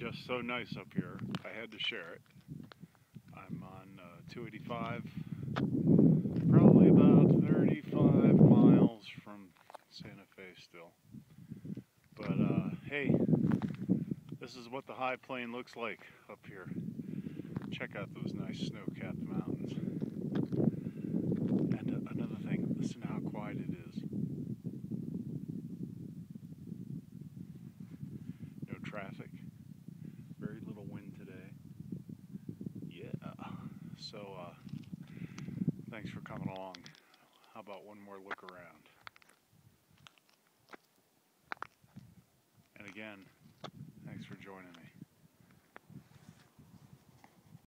just so nice up here. I had to share it. I'm on 285, probably about 35 miles from Santa Fe still. But hey, this is what the high plain looks like up here. Check out those nice snow-capped mountains. And another thing, listen how quiet it is. No traffic. Very little wind today. Yeah. So, thanks for coming along. How about one more look around? And again, thanks for joining me.